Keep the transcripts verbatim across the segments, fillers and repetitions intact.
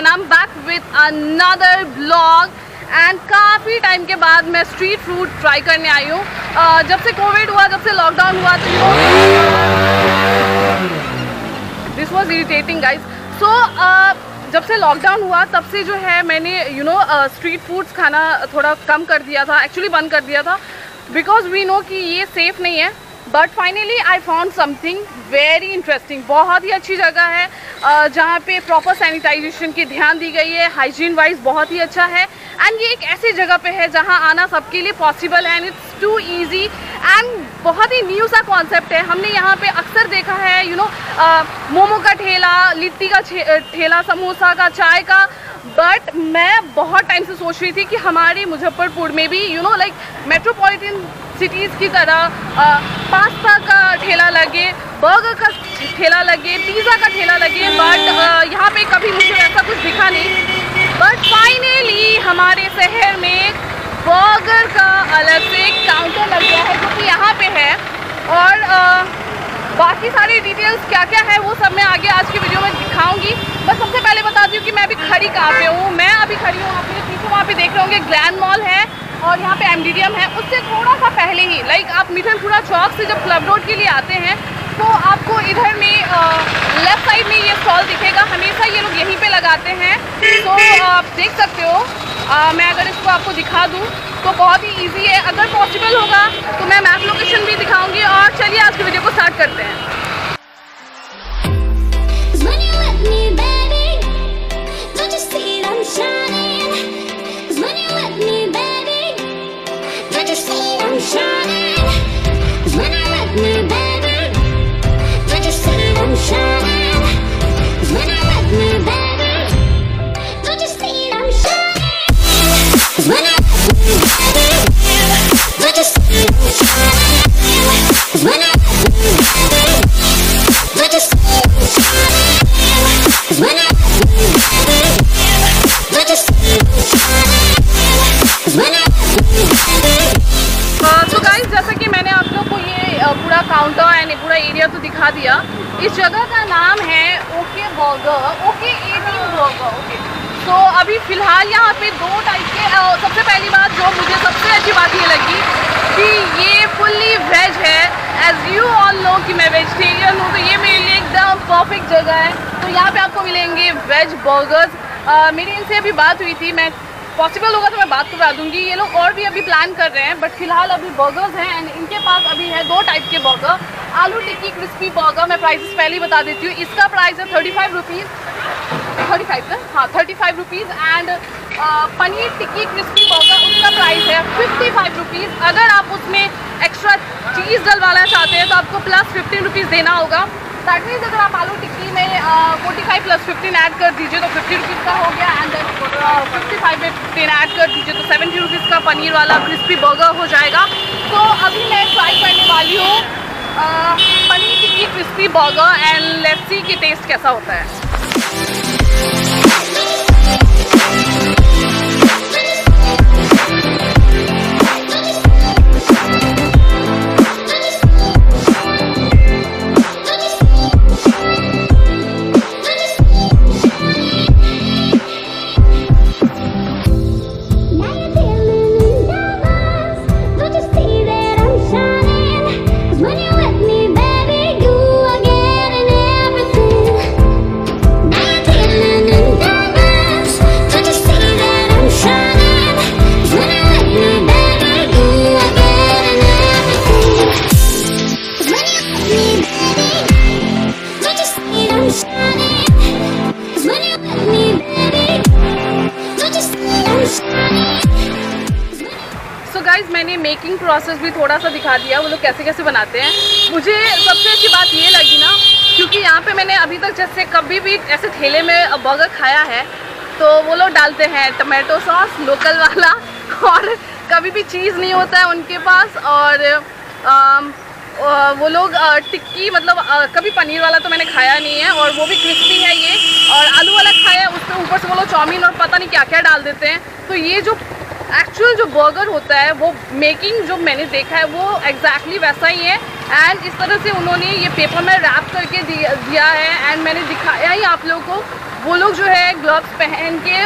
And I am back with another blog. And काफ़ी time के बाद मैं स्ट्रीट फूड ट्राई करने आई हूँ। uh, जब से कोविड हुआ, जब से लॉकडाउन हुआ, तो this was irritating guys. So जब से लॉकडाउन हुआ तब से जो है मैंने यू नो स्ट्रीट फूड्स खाना थोड़ा कम कर दिया था, एक्चुअली बंद कर दिया था, बिकॉज वी नो कि ये सेफ़ नहीं है। But finally I found something very interesting. बहुत ही अच्छी जगह है uh, जहाँ पे प्रॉपर सैनिटाइजेशन की ध्यान दी गई है, हाइजीन वाइज बहुत ही अच्छा है। एंड ये एक ऐसी जगह पे है जहाँ आना सबके लिए पॉसिबल है and it's too easy and बहुत ही न्यू सा कॉन्सेप्ट है। हमने यहाँ पे अक्सर देखा है यू नो मोमो का ठेला, लिट्टी का ठेला, समोसा का, चाय का, बट मैं बहुत टाइम से सोच रही थी कि हमारे मुजफ्फरपुर में भी you know like metropolitan cities की तरह आ, पास्ता का ठेला लगे, बर्गर का ठेला लगे, पिज़्ज़ा का ठेला लगे, बट यहाँ पे कभी मुझे ऐसा कुछ दिखा नहीं। बट फाइनली हमारे शहर में बर्गर का अलग से एक काउंटर लग गया है जो कि यहाँ पे है। और आ, बाकी सारी डिटेल्स क्या क्या है वो सब मैं आगे आज की वीडियो में दिखाऊंगी। बस सबसे पहले बताती हूँ कि मैं अभी खड़ी कहाँ पे हूँ। मैं अभी खड़ी हूँ आप मेरे पीछे वहाँ पे देख रहे होंगे ग्लैंड मॉल है और यहाँ पे एम डी डी एम है। उससे थोड़ा सा पहले ही लाइक आप मिठनपुरा चौक से जब क्लब रोड के लिए आते हैं तो आपको इधर में लेफ़्ट साइड में ये स्टॉल दिखेगा। हमेशा ये लोग यहीं पे लगाते हैं, तो आप देख सकते हो। आ, मैं अगर इसको आपको दिखा दूँ तो बहुत ही ईजी है। अगर पॉसिबल होगा तो मैं मैप लोकेशन भी दिखाऊँगी। और चलिए आज की वीडियो को स्टार्ट करते हैं। काउंटर एंड पूरा एरिया तो दिखा दिया। इस जगह का नाम है ओके बर्गर, ओके अठारह बर्गर। ओके, तो अभी फ़िलहाल यहाँ पे दो टाइप के, सबसे पहली बात जो मुझे सबसे अच्छी बात ये लगी कि ये फुल्ली वेज है। एज यू ऑल नो कि मैं वेजिटेरियन हूँ, तो ये मेरे लिए एकदम परफेक्ट जगह है। तो यहाँ पे आपको मिलेंगे वेज बर्गर्स। मेरी इनसे अभी बात हुई थी, मैं पॉसिबल होगा तो मैं बात करवा दूंगी। ये लोग और भी अभी प्लान कर रहे हैं, बट फिलहाल अभी बर्गर्स हैं एंड इनके पास अभी है दो टाइप के burger. Aloo tikki crispy burger, मैं प्राइस पहले ही बता देती हूँ। इसका प्राइस है thirty five rupees thirty five का हाँ thirty five rupees. And paneer tikki crispy burger, उसका प्राइस है फिफ्टी फाइव रुपीज़। अगर आप उसमें एक्स्ट्रा चीज़ डलवाना चाहते हैं तो आपको प्लस फिफ्टीन रुपीज़ देना होगा। दैट मीन्स अगर आप आलू टिक्की में forty five plus fifteen add कर दीजिए तो फिफ्टी रुपीज़ का हो गया। एंड फिफ्टी फाइव में फिफ्टीन ऐड कर दीजिए तो सेवेंटी रुपीज़ का पनीर वाला क्रिस्पी बर्गर हो जाएगा। तो अभी मैं ट्राई करने वाली हूँ paneer tikki crispy burger and let's see कि टेस्ट कैसा होता है। मैंने मेकिंग प्रोसेस भी थोड़ा सा दिखा दिया, वो लोग कैसे कैसे बनाते हैं। मुझे सबसे अच्छी बात ये लगी ना, क्योंकि यहाँ पे मैंने अभी तक जैसे कभी भी ऐसे ठेले में बर्गर खाया है तो वो लोग डालते हैं टमाटो सॉस लोकल वाला, और कभी भी चीज़ नहीं होता है उनके पास। और आ, वो लोग टिक्की मतलब आ, कभी पनीर वाला तो मैंने खाया नहीं है, और वो भी क्रिस्पी है ये। और आलू वाला खाया है, उसके ऊपर से वो लोग चाउमीन और पता नहीं क्या क्या डाल देते हैं। तो ये जो एक्चुअल जो बर्गर होता है वो मेकिंग जो मैंने देखा है वो एग्जैक्टली वैसा ही है। एंड इस तरह से उन्होंने ये पेपर में रैप करके दिया है। एंड मैंने दिखाया ही आप लोगों को वो लोग जो है ग्लव्स पहन के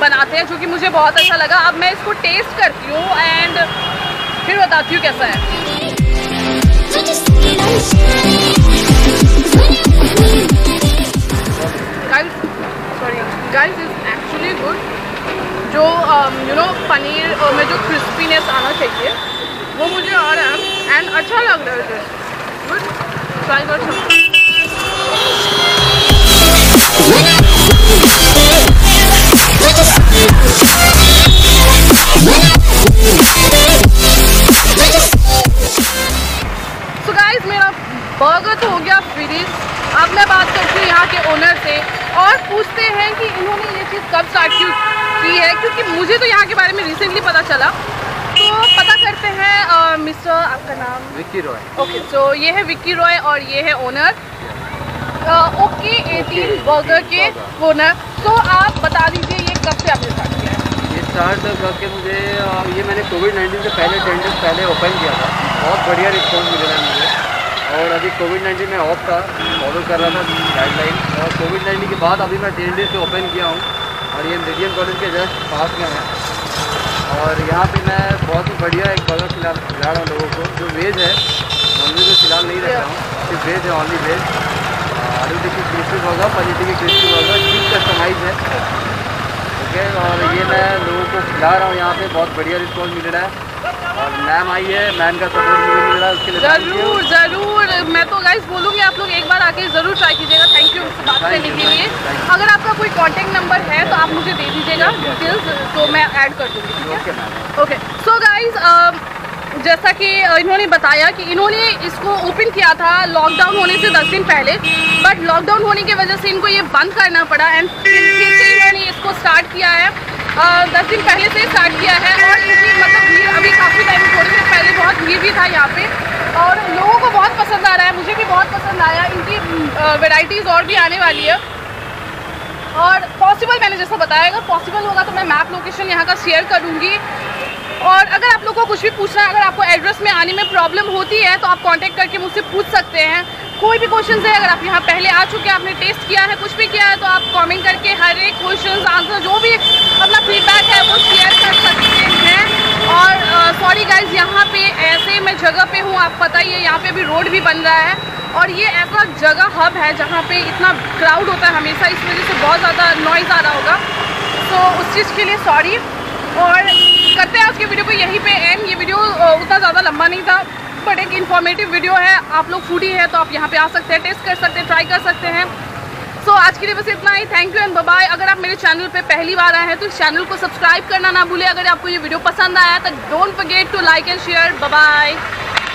बनाते हैं, जो कि मुझे बहुत अच्छा लगा। अब मैं इसको टेस्ट करती हूँ एंड फिर बताती हूँ कैसा है। Guys is actually good. जो यू नो पनीर और में जो क्रिस्पीनेस आना चाहिए वो मुझे आ रहा है एंड अच्छा लग रहा है। गुड ट्राई कर सकते। सो गाइस मेरा बर्गर तो हो गया फिनिश। अब मैं बात करती हूँ यहाँ के ओनर से और पूछते हैं कि इन्होंने ये चीज़ कब स्टार्ट क्यों की है, क्योंकि मुझे तो यहाँ के बारे में रिसेंटली पता चला। तो पता करते हैं मिस्टर, आपका नाम? विक्की रॉय। ओके, सो ये है विक्की रॉय और ये है ओनर ओके एटीन बर्गर के ओनर। तो आप बता दीजिए ये कब से आपने स्टार्ट किया है? ये स्टार्ट करके मुझे ये मैंने कोविड नाइन्टीन से पहले टेन डेज पहले ओपन किया था। बहुत बढ़िया रिस्पॉन्स मिल रहा है मुझे। और अभी कोविड नाइन्टीन में ऑफ था, फॉलो कर रहा था गाइडलाइन, और कोविड नाइन्टीन के बाद अभी मैं डेढ़ दिन से ओपन किया हूँ और ये M D D M college के जस्ट पास में है। और यहाँ पे मैं बहुत ही बढ़िया एक बर्गर खिला खिला रहा हूँ लोगों को, जो वेज है, नॉनवेज में फिलहाल नहीं रखता हूँ, सिर्फ वेज है, only veg. Aloo tikki crispy burger, paneer tikki crispy burger, cheese customise है, ओके। और ये मैं लोगों को खिला रहा हूँ यहाँ पर, बहुत बढ़िया रिस्पॉन्स मिल रहा है। और मैम आई है, मैम का सपोर्ट मुझे मिल रहा है, उसके लिए ज़रूर ज़रूर मैं तो गाइस बोलूँगी आप लोग एक बार आके ज़रूर ट्राई कीजिएगा। थैंक यू उससे बात करने के लिए। अगर आपका कोई कांटेक्ट नंबर है तो आप मुझे दे दीजिएगा डिटेल्स, तो मैं ऐड कर दूँगी। ओके, सो गाइस जैसा कि इन्होंने बताया कि इन्होंने इसको ओपन किया था लॉकडाउन होने से दस दिन पहले, बट लॉकडाउन होने की वजह से इनको ये बंद करना पड़ा एंड फिर से इन्होंने इसको स्टार्ट किया है। दस दिन पहले से स्टार्ट किया है और इनकी मतलब भीड़ अभी काफ़ी टाइम, थोड़े से पहले बहुत भीड़ भी था यहाँ पे और लोगों को बहुत पसंद आ रहा है, मुझे भी बहुत पसंद आया। इनकी वैरायटीज़ और भी आने वाली है और पॉसिबल, मैंने जैसा बताया अगर पॉसिबल होगा तो मैं मैप लोकेशन यहाँ का शेयर करूँगी। और अगर आप लोगों को कुछ भी पूछना है, अगर आपको एड्रेस में आने में प्रॉब्लम होती है तो आप कॉन्टैक्ट करके मुझसे पूछ सकते हैं। कोई भी क्वेश्चन है, अगर आप यहाँ पहले आ चुके हैं, आपने टेस्ट किया है, कुछ भी किया है, तो आप कमेंट करके हर एक क्वेश्चन आंसर जो भी अपना फीडबैक है वो शेयर कर सकते हैं। और सॉरी गाइज यहाँ पे ऐसे मैं जगह पे हूँ, आप पता ही है यहाँ पे भी रोड भी बन रहा है और ये ऐसा जगह हब है जहाँ पे इतना क्राउड होता है हमेशा, इस वजह से बहुत ज़्यादा नॉइज़ आ रहा होगा, तो उस चीज़ के लिए सॉरी। और करते हैं आज की वीडियो को यहीं पर एंड। ये वीडियो उतना ज़्यादा लंबा नहीं था बट एक इन्फॉर्मेटिव वीडियो है। आप लोग फूडी हैं तो आप यहाँ पे आ सकते हैं, टेस्ट कर सकते हैं, ट्राई कर सकते हैं। सो so, आज के लिए बस इतना ही। Thank you and bye. अगर आप मेरे चैनल पे पहली बार आए हैं तो इस चैनल को सब्सक्राइब करना ना भूलें। अगर आपको ये वीडियो पसंद आया तो don't forget to like and share. Bye.